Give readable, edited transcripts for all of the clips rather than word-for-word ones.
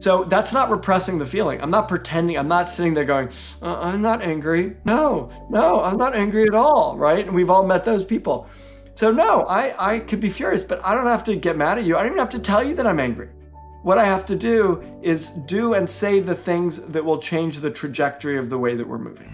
So that's not repressing the feeling. I'm not pretending. I'm not sitting there going, I'm not angry. No, I'm not angry at all, right? And we've all met those people. So no, I could be furious, but I don't have to get mad at you. I don't even have to tell you that I'm angry. What I have to do is do and say the things that will change the trajectory of the way that we're moving.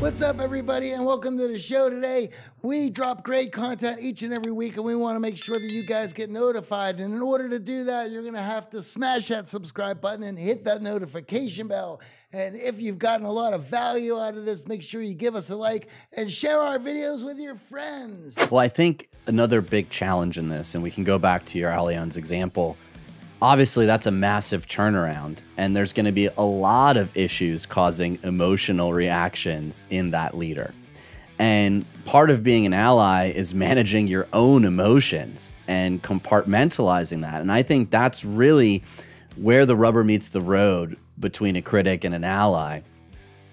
What's up, everybody, and welcome to the show today. We drop great content each and every week, and we want to make sure that you guys get notified. And in order to do that, you're going to have to smash that subscribe button and hit that notification bell. And if you've gotten a lot of value out of this, make sure you give us a like and share our videos with your friends. Well, I think another big challenge in this, and we can go back to your Allianz example, obviously that's a massive turnaround, and there's going to be a lot of issues causing emotional reactions in that leader. And part of being an ally is managing your own emotions and compartmentalizing that. And I think that's really where the rubber meets the road between a critic and an ally.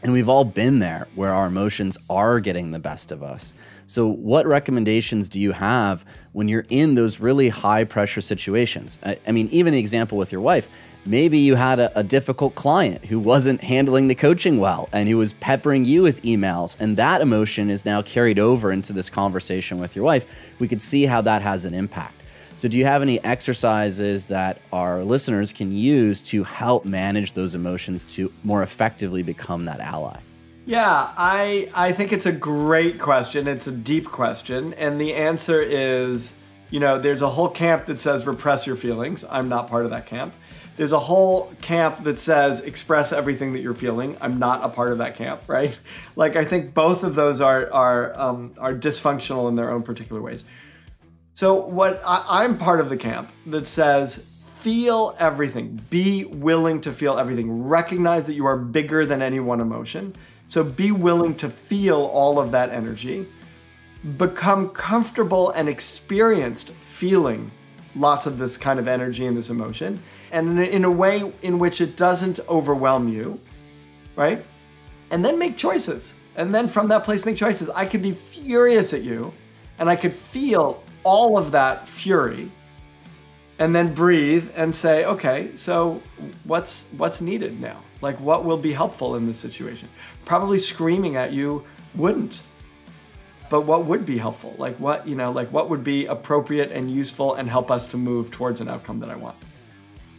And we've all been there where our emotions are getting the best of us. So what recommendations do you have when you're in those really high pressure situations? I mean, even the example with your wife, maybe you had a difficult client who wasn't handling the coaching well and who was peppering you with emails, and that emotion is now carried over into this conversation with your wife. We could see how that has an impact. So do you have any exercises that our listeners can use to help manage those emotions to more effectively become that ally? Yeah, I think it's a great question. It's a deep question. And the answer is, you know, there's a whole camp that says repress your feelings. I'm not part of that camp. There's a whole camp that says express everything that you're feeling. I'm not a part of that camp, right? Like, I think both of those are dysfunctional in their own particular ways. So what I'm part of the camp that says feel everything. Be willing to feel everything. Recognize that you are bigger than any one emotion. So be willing to feel all of that energy. Become comfortable and experienced feeling lots of this kind of energy and this emotion, and in a way in which it doesn't overwhelm you, right? And then make choices. And then from that place, make choices. I could be furious at you, and I could feel all of that fury, and then breathe and say, okay, so what's needed now? Like, what will be helpful in this situation? Probably screaming at you wouldn't, but what would be helpful? Like, what, you know, like what would be appropriate and useful and help us to move towards an outcome that I want?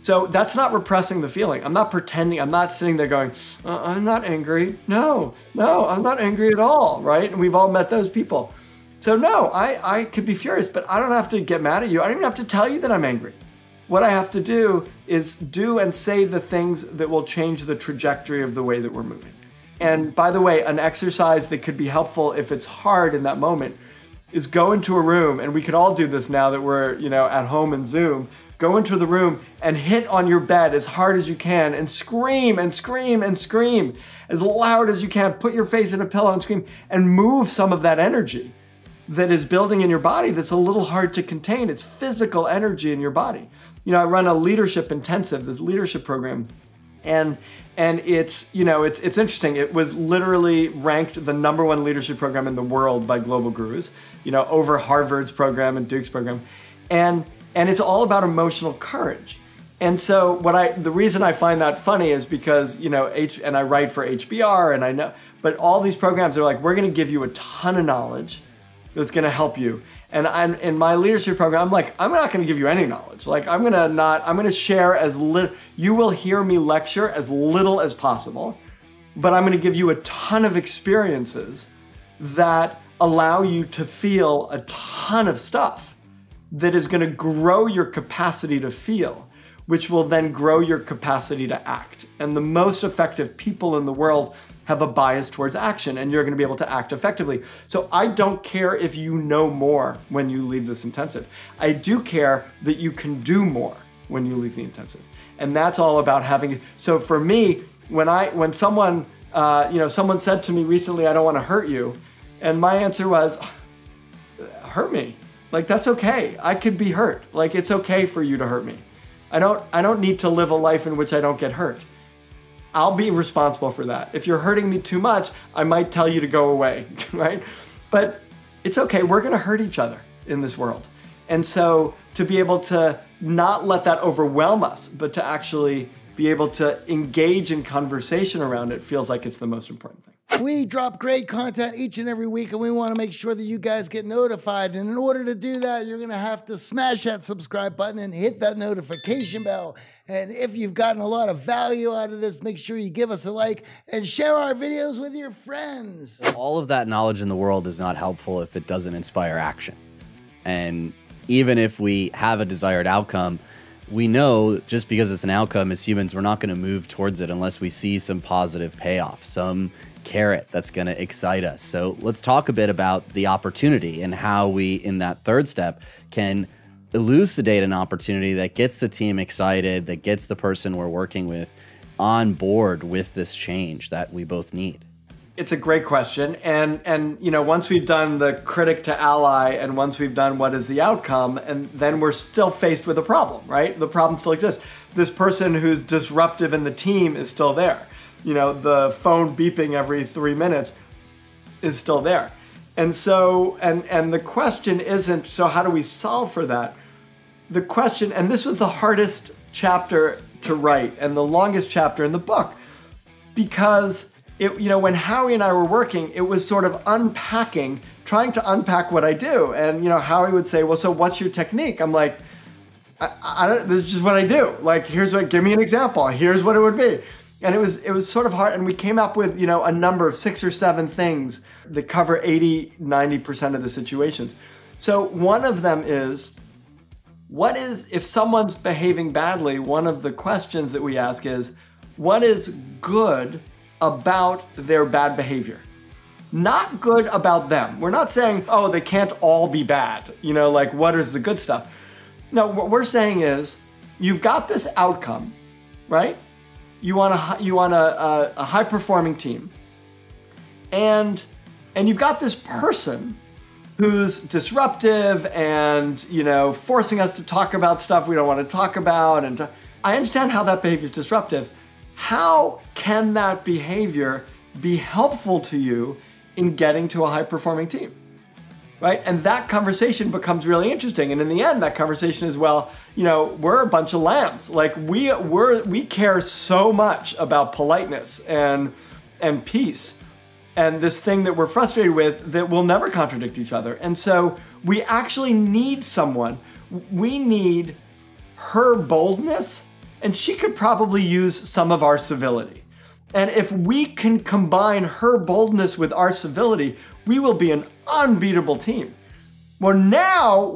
So that's not repressing the feeling. I'm not pretending. I'm not sitting there going, I'm not angry. No, I'm not angry at all, right? And we've all met those people. So no, I could be furious, but I don't have to get mad at you. I don't even have to tell you that I'm angry. What I have to do is do and say the things that will change the trajectory of the way that we're moving. And by the way, an exercise that could be helpful if it's hard in that moment is go into a room, and we could all do this now that we're, you know, at home in Zoom. Go into the room and hit on your bed as hard as you can and scream and scream and scream as loud as you can. Put your face in a pillow and scream and move some of that energy that is building in your body that's a little hard to contain. It's physical energy in your body. You know, I run a leadership intensive, this leadership program, and it's, you know, it's interesting. It was literally ranked the #1 leadership program in the world by Global Gurus, you know, over Harvard's program and Duke's program. And it's all about emotional courage. And so the reason I find that funny is because, you know, and I write for HBR, and I know, but all these programs are like, we're gonna give you a ton of knowledge that's gonna help you. And I'm in my leadership program, I'm like, I'm not gonna give you any knowledge. Like, I'm gonna share as little, you will hear me lecture as little as possible, but I'm gonna give you a ton of experiences that allow you to feel a ton of stuff that is gonna grow your capacity to feel, which will then grow your capacity to act. And the most effective people in the world have a bias towards action, and you're gonna be able to act effectively. So I don't care if you know more when you leave this intensive. I do care that you can do more when you leave the intensive. And that's all about having, so for me, when someone, you know, someone said to me recently, I don't wanna hurt you. And my answer was, hurt me. Like, that's okay, I could be hurt. Like, it's okay for you to hurt me. I don't need to live a life in which I don't get hurt. I'll be responsible for that. If you're hurting me too much, I might tell you to go away, right? But it's okay, we're gonna hurt each other in this world. And so to be able to not let that overwhelm us, but to actually be able to engage in conversation around it feels like it's the most important thing. We drop great content each and every week, and we want to make sure that you guys get notified. And in order to do that, you're going to have to smash that subscribe button and hit that notification bell. And if you've gotten a lot of value out of this, make sure you give us a like and share our videos with your friends. All of that knowledge in the world is not helpful if it doesn't inspire action. And even if we have a desired outcome, we know just because it's an outcome as humans, we're not going to move towards it unless we see some positive payoff, some carrot that's going to excite us. So let's talk a bit about the opportunity and how we, in that third step, can elucidate an opportunity that gets the team excited, that gets the person we're working with on board with this change that we both need. It's a great question. And you know, once we've done the critic to ally, and once we've done what is the outcome, and then we're still faced with a problem, right? The problem still exists. This person who's disruptive in the team is still there. You know, the phone beeping every 3 minutes is still there. And so, and the question isn't, so how do we solve for that? The question, and this was the hardest chapter to write and the longest chapter in the book, because it, you know, when Howie and I were working, it was sort of unpacking, trying to unpack what I do. And, you know, Howie would say, well, so what's your technique? I'm like, this is just what I do. Like, here's what, give me an example. Here's what it would be. And it was sort of hard. And we came up with, you know, a number of 6 or 7 things that cover 80, 90% of the situations. So one of them is, what is, if someone's behaving badly, one of the questions that we ask is, what is good about their bad behavior? Not good about them. We're not saying, oh, they can't all be bad. You know, like, what is the good stuff? No, what we're saying is, you've got this outcome, right? You want a high-performing team, and you've got this person who's disruptive and, you know, forcing us to talk about stuff we don't want to talk about. And I understand how that behavior is disruptive. How can that behavior be helpful to you in getting to a high-performing team, right? And that conversation becomes really interesting. And in the end, that conversation is, well, you know, we're a bunch of lambs. Like, we care so much about politeness and peace and this thing that we're frustrated with that will never contradict each other. And so we actually need someone. We need her boldness, and she could probably use some of our civility. And if we can combine her boldness with our civility, we will be an unbeatable team. Well, now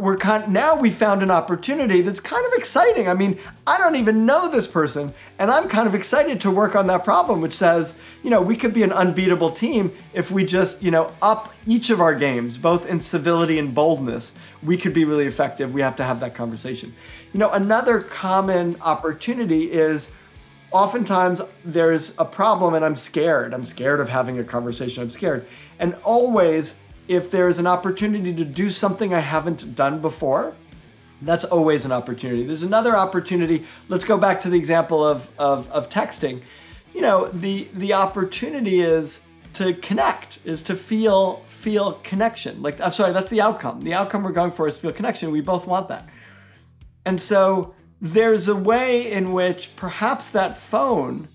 we found an opportunity that's kind of exciting. I mean, I don't even know this person, and I'm kind of excited to work on that problem, which says, you know, we could be an unbeatable team if we just, you know, up each of our games, both in civility and boldness. We could be really effective. We have to have that conversation. You know, another common opportunity is, oftentimes there's a problem and I'm scared. I'm scared of having a conversation. I'm scared. And always, if there's an opportunity to do something I haven't done before, that's always an opportunity. There's another opportunity. Let's go back to the example of texting. You know, the opportunity is to connect, is to feel connection. Like, I'm sorry, that's the outcome. The outcome we're going for is feel connection. We both want that. And so there's a way in which perhaps that phone,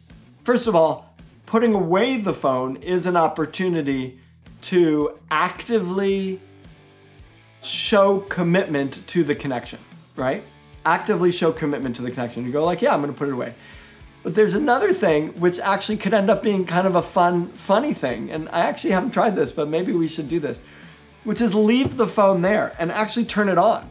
first of all, putting away the phone is an opportunity to actively show commitment to the connection, right? Actively show commitment to the connection. You go like, yeah, I'm gonna put it away. But there's another thing which actually could end up being kind of a funny thing. And I actually haven't tried this, but maybe we should do this, which is leave the phone there and actually turn it on.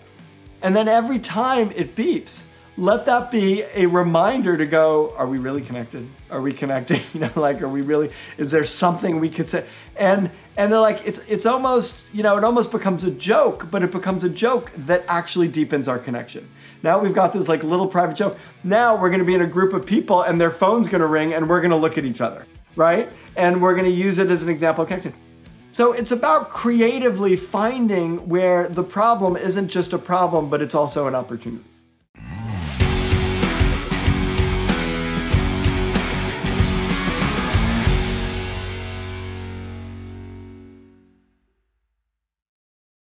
And then every time it beeps, let that be a reminder to go, are we really connected? Are we connecting? You know, like, are we really, is there something we could say? And they're like, it's almost, you know, it almost becomes a joke, but it becomes a joke that actually deepens our connection. Now we've got this like little private joke. Now we're gonna be in a group of people and their phone's gonna ring and we're gonna look at each other, right? And we're gonna use it as an example of connection. So it's about creatively finding where the problem isn't just a problem, but it's also an opportunity.